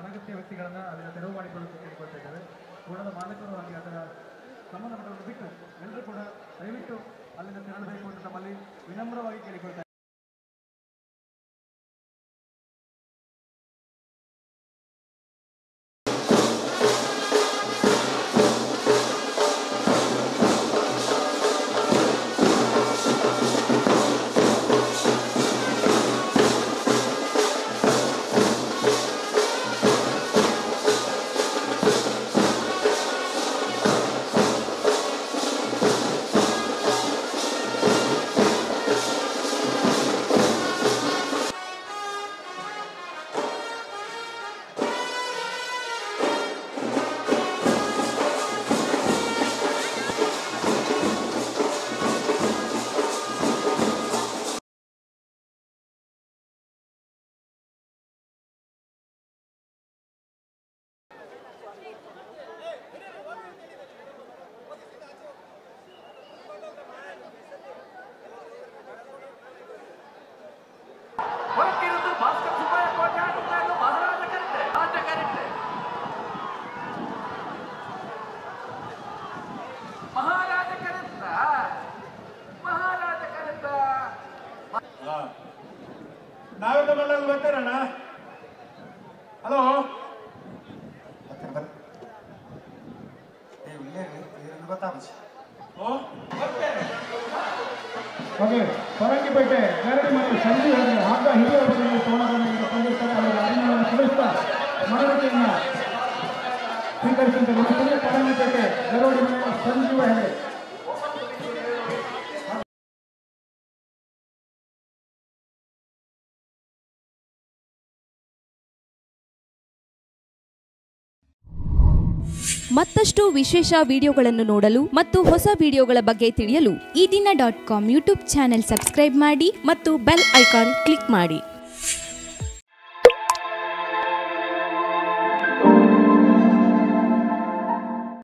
ಅನಗತ್ಯ ವ್ಯಕ್ತಿಗಳನ್ನು ಅದನ್ನು ತೆರವು ಮಾಡಿಕೊಳ್ಳೋಕ್ಕೆ ಕೇಳ್ಕೊಳ್ತಾ ಇದ್ದಾರೆ. ಕೂಡದ ಮಾಲೀಕರು ಹಾಗೆ ಅದರ ಸಂಬಂಧಪಟ್ಟವರು ಬಿಟ್ಟು ಎಲ್ಲರೂ ಕೂಡ ದಯವಿಟ್ಟು ಅಲ್ಲಿಂದ ತೆರಳಬೇಕು ಅಂತ ತಮ್ಮಲ್ಲಿ ವಿನಮ್ರವಾಗಿ ಕೇಳಿಕೊಳ್ತಾರೆ. ಹೊರಂಗಿಪೇಟೆ ಗರಡಿ ಮತ್ತು ಸಂಜೆ ಆಗ ಹಿರಿಯ ತಿಳಿಸ್ತಾ ಮನವಿಯನ್ನು ಸ್ವೀಕರಿಸಿದ ಹೊರಂಗಿಪೇಟೆ ಗರಡಿ ಸಂಜೀವ ಹೆಗಡೆ ಮತ್ತಷ್ಟು ವಿಶೇಷ ವಿಡಿಯೋಗಳನ್ನು ನೋಡಲು ಮತ್ತು ಹೊಸ ವಿಡಿಯೋಗಳ ಬಗ್ಗೆ ತಿಳಿಯಲು eedina.com ಯೂಟ್ಯೂಬ್ ಚಾನೆಲ್ ಸಬ್ಸ್ಕ್ರೈಬ್ ಮಾಡಿ ಮತ್ತು ಬೆಲ್ ಐಕಾನ್ ಕ್ಲಿಕ್ ಮಾಡಿ.